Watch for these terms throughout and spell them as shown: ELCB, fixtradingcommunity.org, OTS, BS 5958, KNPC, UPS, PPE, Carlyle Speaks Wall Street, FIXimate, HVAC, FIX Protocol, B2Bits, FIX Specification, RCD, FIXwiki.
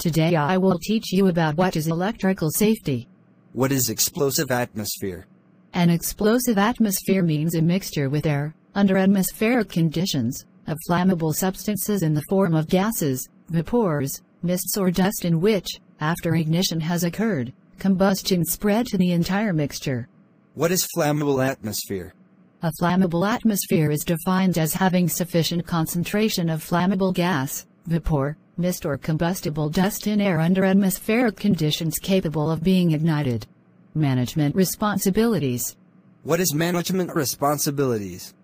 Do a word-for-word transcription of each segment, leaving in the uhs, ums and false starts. Today I will teach you about what is electrical safety. What is explosive atmosphere? An explosive atmosphere means a mixture with air, under atmospheric conditions, of flammable substances in the form of gases, vapors, mists or dust in which, after ignition has occurred, combustion spread to the entire mixture. What is flammable atmosphere? A flammable atmosphere is defined as having sufficient concentration of flammable gas, vapor, mist or combustible dust in air under atmospheric conditions capable of being ignited. Management responsibilities. What is management responsibilities?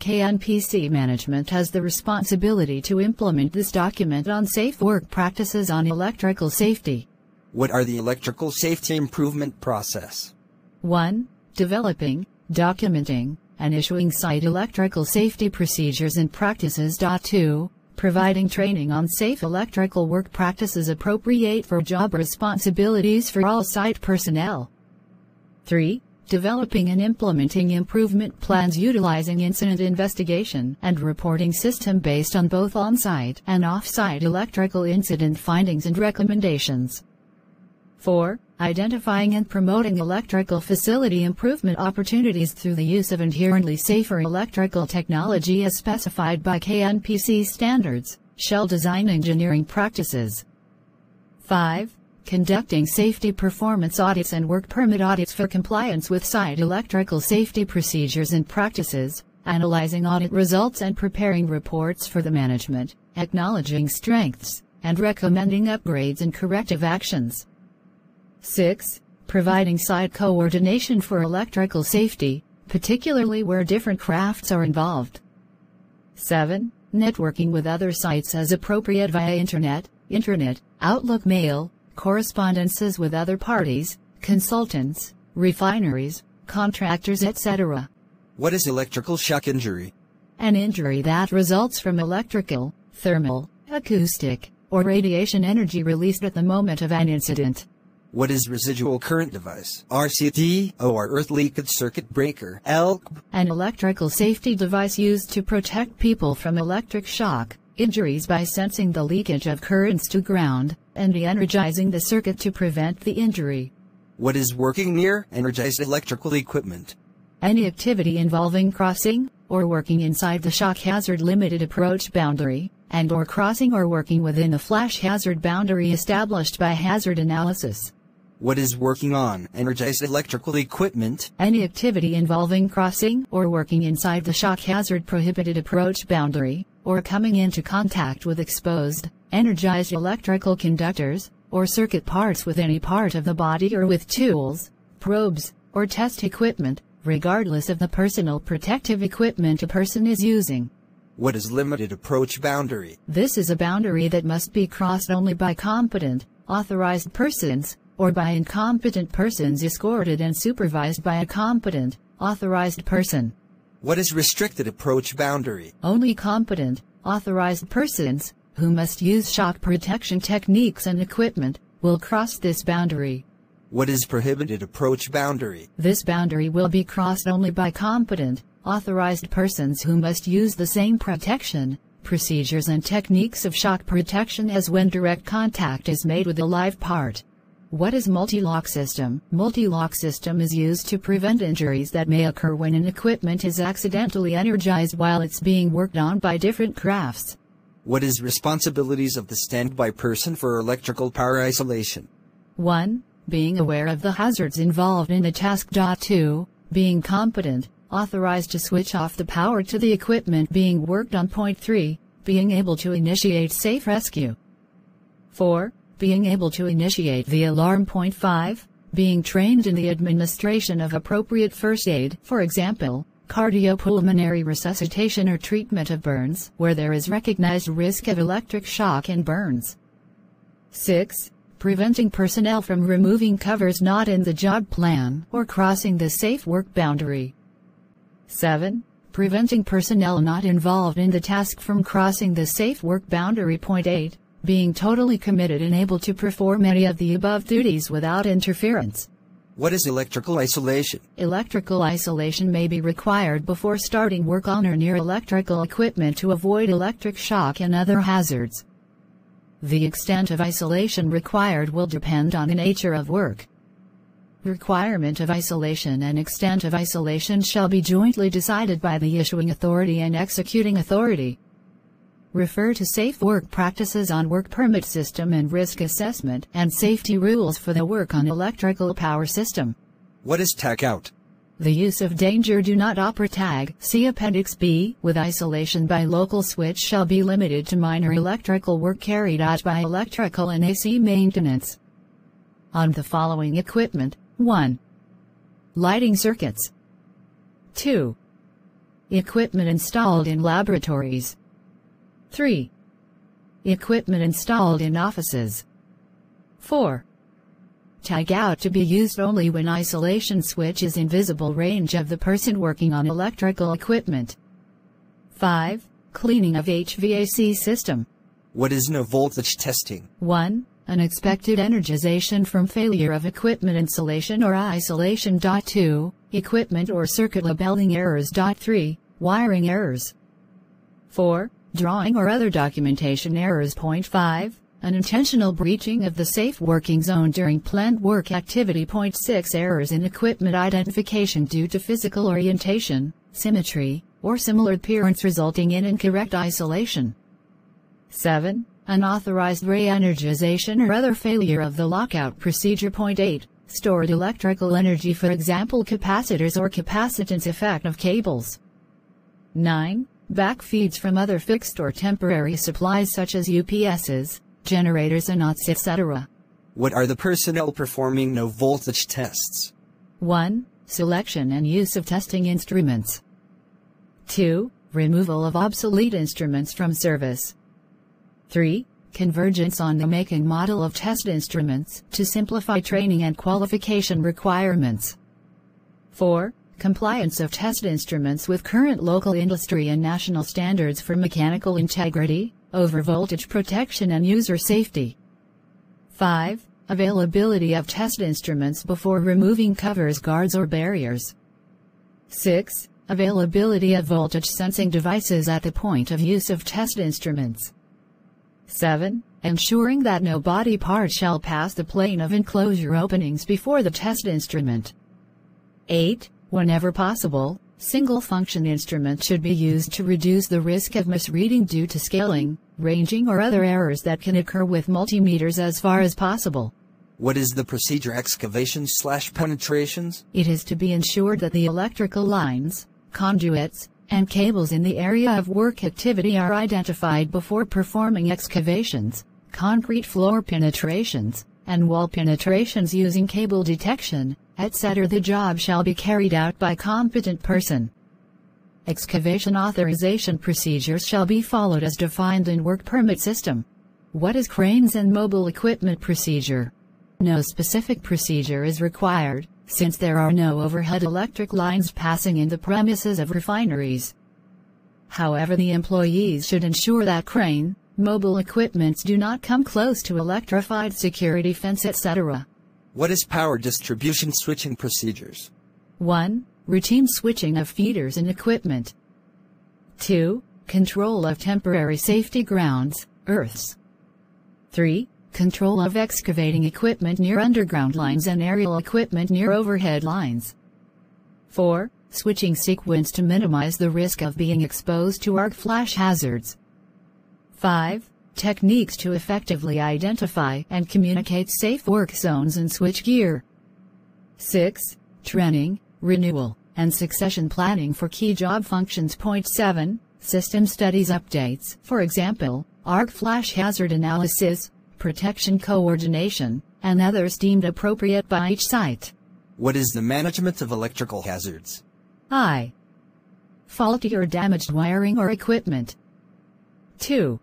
K N P C management has the responsibility to implement this document on safe work practices on electrical safety. What are the electrical safety improvement process? one. Developing, documenting, and issuing site electrical safety procedures and practices. two. Providing training on safe electrical work practices appropriate for job responsibilities for all site personnel. three. Developing and implementing improvement plans utilizing incident investigation and reporting system based on both on-site and off-site electrical incident findings and recommendations. four. Identifying and promoting electrical facility improvement opportunities through the use of inherently safer electrical technology as specified by K N P C standards, shell design engineering practices. five. Conducting safety performance audits and work permit audits for compliance with site electrical safety procedures and practices, analyzing audit results and preparing reports for the management, acknowledging strengths, and recommending upgrades and corrective actions. six. Providing site coordination for electrical safety, particularly where different crafts are involved. seven. Networking with other sites as appropriate via Internet, Internet, Outlook mail, correspondences with other parties, consultants, refineries, contractors et cetera. What is electrical shock injury? An injury that results from electrical, thermal, acoustic, or radiation energy released at the moment of an incident. What is residual current device? R C D, or earth leakage circuit breaker, E L C B. An electrical safety device used to protect people from electric shock injuries by sensing the leakage of currents to ground and de-energizing the circuit to prevent the injury. What is working near energized electrical equipment? Any activity involving crossing or working inside the shock hazard limited approach boundary, and or crossing or working within the flash hazard boundary established by hazard analysis. What is working on energized electrical equipment? Any activity involving crossing or working inside the shock hazard prohibited approach boundary, or coming into contact with exposed, energized electrical conductors, or circuit parts with any part of the body or with tools, probes, or test equipment, regardless of the personal protective equipment a person is using. What is limited approach boundary? This is a boundary that must be crossed only by competent, authorized persons, or by incompetent persons escorted and supervised by a competent, authorized person. What is restricted approach boundary? Only competent, authorized persons, who must use shock protection techniques and equipment, will cross this boundary. What is prohibited approach boundary? This boundary will be crossed only by competent, authorized persons who must use the same protection, procedures and techniques of shock protection as when direct contact is made with a live part. What is multi-lock system? Multi-lock system is used to prevent injuries that may occur when an equipment is accidentally energized while it's being worked on by different crafts. What is responsibilities of the standby person for electrical power isolation? one. Being aware of the hazards involved in the task. two. Being competent, authorized to switch off the power to the equipment being worked on. three. Being able to initiate safe rescue. four. Being able to initiate the alarm. five. Being trained in the administration of appropriate first aid, for example, cardiopulmonary resuscitation or treatment of burns where there is recognized risk of electric shock and burns. six. Preventing personnel from removing covers not in the job plan or crossing the safe work boundary. seven. Preventing personnel not involved in the task from crossing the safe work boundary. Point eight. Being totally committed and able to perform any of the above duties without interference. What is electrical isolation? Electrical isolation may be required before starting work on or near electrical equipment to avoid electric shock and other hazards. The extent of isolation required will depend on the nature of work. Requirement of isolation and extent of isolation shall be jointly decided by the issuing authority and executing authority. Refer to Safe Work Practices on Work Permit System and Risk Assessment and Safety Rules for the Work on Electrical Power System. What is tag out? The use of danger do not operate tag, see Appendix B, with isolation by local switch shall be limited to minor electrical work carried out by electrical and A C maintenance on the following equipment. one. Lighting circuits. two. Equipment installed in laboratories. three. Equipment installed in offices. four. Tag out to be used only when isolation switch is in visible range of the person working on electrical equipment. five. Cleaning of H V A C system. What is no voltage testing? one. Unexpected energization from failure of equipment installation or isolation. two. Equipment or circuit labeling errors. three. Wiring errors. four. Drawing or other documentation errors. Point five. Unintentional breaching of the safe working zone during planned work activity. Point six. Errors in equipment identification due to physical orientation, symmetry, or similar appearance resulting in incorrect isolation. seven. Unauthorized re-energization or other failure of the lockout procedure. Point eight. Stored electrical energy, for example capacitors or capacitance effect of cables. nine. Backfeeds from other fixed or temporary supplies such as U P Ss, generators and O T S, et cetera. What are the personnel performing no voltage tests? one. Selection and use of testing instruments. two. Removal of obsolete instruments from service. three. Convergence on the make and model of test instruments to simplify training and qualification requirements. four. Compliance of test instruments with current local industry and national standards for mechanical integrity, overvoltage protection and user safety. five. Availability of test instruments before removing covers, guards or barriers. six. Availability of voltage sensing devices at the point of use of test instruments. seven. Ensuring that no body part shall pass the plane of enclosure openings before the test instrument. eight. Whenever possible, single-function instruments should be used to reduce the risk of misreading due to scaling, ranging or other errors that can occur with multimeters as far as possible. What is the procedure excavations slash penetrations? It is to be ensured that the electrical lines, conduits, and cables in the area of work activity are identified before performing excavations, concrete floor penetrations, and wall penetrations using cable detection, et cetera. The job shall be carried out by competent person. Excavation authorization procedures shall be followed as defined in work permit system. What is cranes and mobile equipment procedure? No specific procedure is required, since there are no overhead electric lines passing in the premises of refineries. However, the employees should ensure that crane, mobile equipments do not come close to electrified security fence, et cetera. What is power distribution switching procedures? one. Routine switching of feeders and equipment. two. Control of temporary safety grounds, earths. three. Control of excavating equipment near underground lines and aerial equipment near overhead lines. four. Switching sequence to minimize the risk of being exposed to arc flash hazards. five. Techniques to effectively identify and communicate safe work zones and switch gear. six. Training, renewal, and succession planning for key job functions. Point seven. System studies updates, for example, arc flash hazard analysis, protection coordination, and others deemed appropriate by each site. What is the management of electrical hazards? I. Faulty or damaged wiring or equipment. two.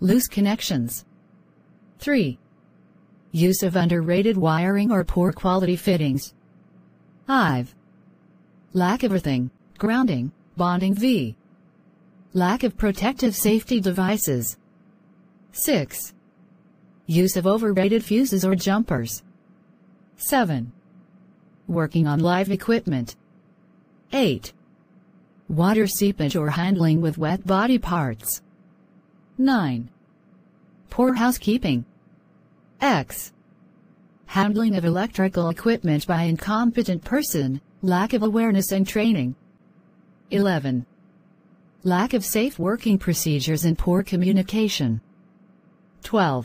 Loose connections. three. Use of underrated wiring or poor quality fittings. five. Lack of earthing, grounding, bonding v. Lack of protective safety devices. six. Use of overrated fuses or jumpers. seven. Working on live equipment. eight. Water seepage or handling with wet body parts. nine. Poor housekeeping. X. Handling of electrical equipment by incompetent person, lack of awareness and training. eleven. Lack of safe working procedures and poor communication. twelve.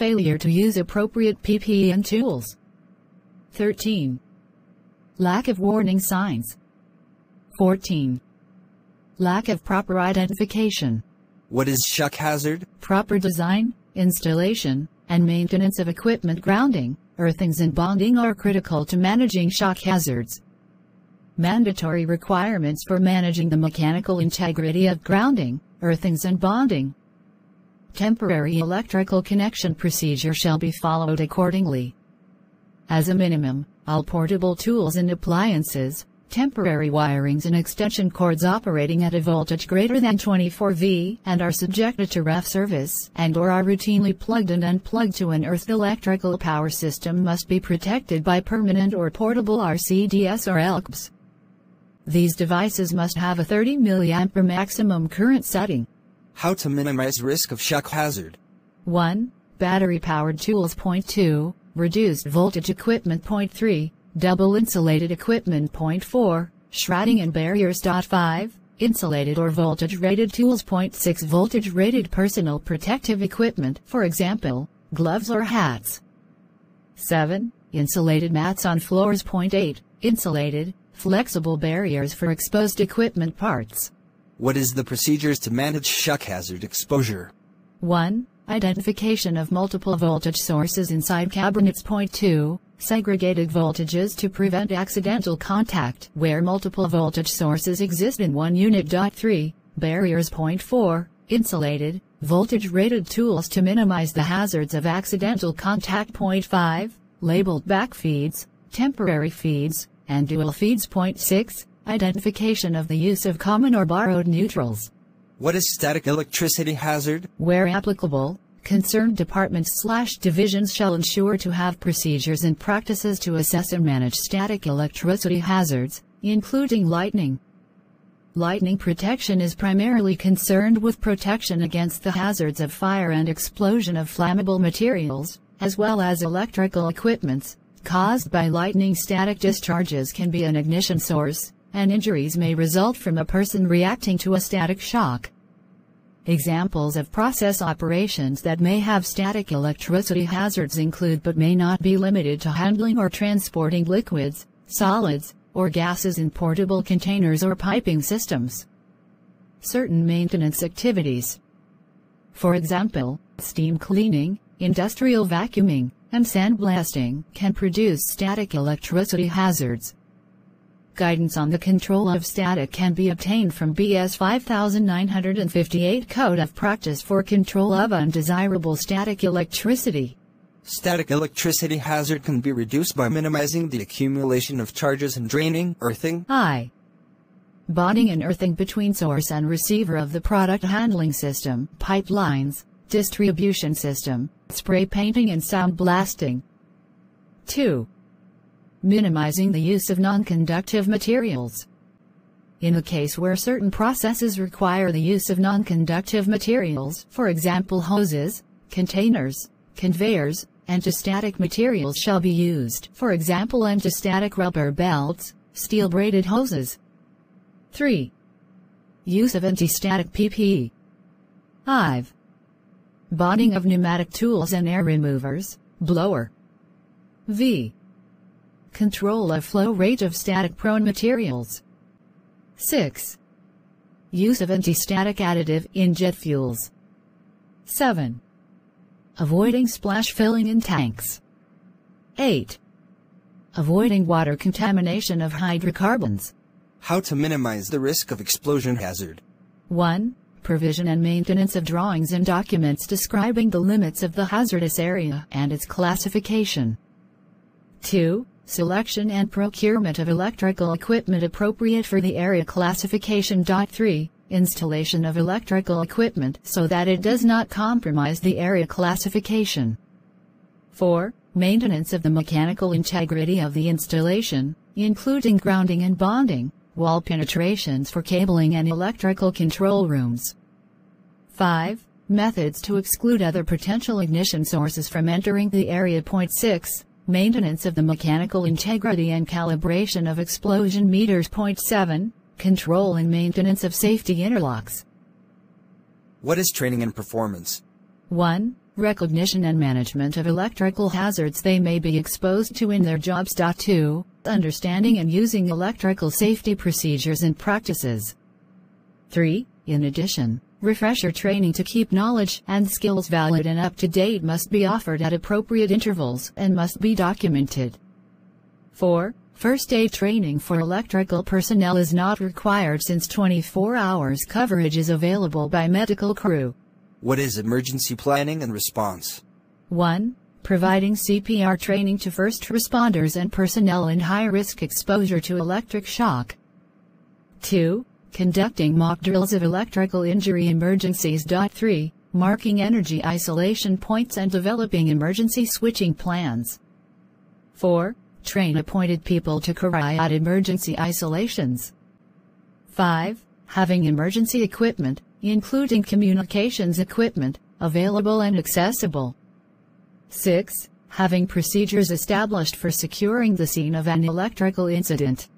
Failure to use appropriate P P E and tools. thirteen. Lack of warning signs. fourteen. Lack of proper identification. What is shock hazard? Proper design, installation, and maintenance of equipment. Grounding, earthings, and bonding are critical to managing shock hazards. Mandatory requirements for managing the mechanical integrity of grounding, earthings, and bonding. Temporary electrical connection procedure shall be followed accordingly. As a minimum, all portable tools and appliances, temporary wirings and extension cords operating at a voltage greater than twenty-four volts and are subjected to ref service and or are routinely plugged and unplugged to an earthed electrical power system must be protected by permanent or portable R C Ds or E L C Bs. These devices must have a thirty milliamp maximum current setting. How to minimize risk of shock hazard. one. Battery-powered tools. two. Reduced voltage equipment. three. Double insulated equipment. four. Shrouding and barriers. five. Insulated or voltage-rated tools. six. Voltage-rated personal protective equipment, for example, gloves or hats. seven. Insulated mats on floors. eight. Insulated, flexible barriers for exposed equipment parts. What is the procedures to manage shock hazard exposure? one. Identification of multiple voltage sources inside cabinets. two. Segregated voltages to prevent accidental contact where multiple voltage sources exist in one unit. three. Barriers. four. Insulated, voltage-rated tools to minimize the hazards of accidental contact. five. Labeled backfeeds, temporary feeds, and dual feeds. six. Identification of the use of common or borrowed neutrals. What is static electricity hazard? Where applicable, concerned departments slash divisions shall ensure to have procedures and practices to assess and manage static electricity hazards, including lightning. Lightning protection is primarily concerned with protection against the hazards of fire and explosion of flammable materials, as well as electrical equipments. Caused by lightning, static discharges can be an ignition source, and injuries may result from a person reacting to a static shock. Examples of process operations that may have static electricity hazards include but may not be limited to handling or transporting liquids, solids, or gases in portable containers or piping systems. Certain maintenance activities, for example, steam cleaning, industrial vacuuming, and sandblasting, can produce static electricity hazards. Guidance on the control of static can be obtained from B S five thousand nine hundred fifty-eight Code of Practice for Control of Undesirable Static Electricity. Static electricity hazard can be reduced by minimizing the accumulation of charges and draining, earthing. I. Bonding and earthing between source and receiver of the product handling system, pipelines, distribution system, spray painting, and sound blasting. two. Minimizing the use of non-conductive materials. In the case where certain processes require the use of non-conductive materials, for example hoses, containers, conveyors, antistatic materials shall be used, for example antistatic rubber belts, steel braided hoses. three. Use of antistatic P P E. five. Bonding of pneumatic tools and air removers, blower. V. Control of flow rate of static-prone materials. six. Use of anti-static additive in jet fuels. seven. Avoiding splash filling in tanks. eight. Avoiding water contamination of hydrocarbons. How to minimize the risk of explosion hazard. one. provision and maintenance of drawings and documents describing the limits of the hazardous area and its classification. two. Selection and procurement of electrical equipment appropriate for the area classification. three. Installation of electrical equipment so that it does not compromise the area classification. four. Maintenance of the mechanical integrity of the installation, including grounding and bonding, wall penetrations for cabling and electrical control rooms. five. Methods to exclude other potential ignition sources from entering the area. six. Maintenance of the mechanical integrity and calibration of explosion meters. seven. Control and maintenance of safety interlocks. What is training and performance? one. Recognition and management of electrical hazards they may be exposed to in their jobs. two. Understanding and using electrical safety procedures and practices. three. In addition, refresher training to keep knowledge and skills valid and up-to-date must be offered at appropriate intervals and must be documented. four. First aid training for electrical personnel is not required since twenty-four hours coverage is available by medical crew. What is emergency planning and response? one. Providing C P R training to first responders and personnel in high-risk exposure to electric shock. two. Conducting mock drills of electrical injury emergencies. three. Marking energy isolation points and developing emergency switching plans. four. Train appointed people to carry out emergency isolations. five. Having emergency equipment, including communications equipment, available and accessible. six. Having procedures established for securing the scene of an electrical incident.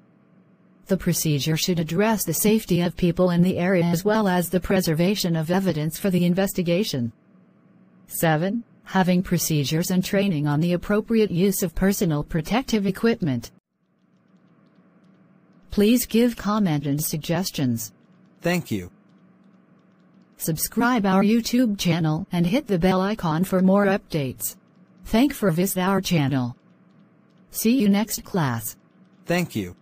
The procedure should address the safety of people in the area as well as the preservation of evidence for the investigation. seven. Having procedures and training on the appropriate use of personal protective equipment. Please give comment and suggestions. Thank you. Subscribe our YouTube channel and hit the bell icon for more updates. Thank for visit our channel. See you next class. Thank you.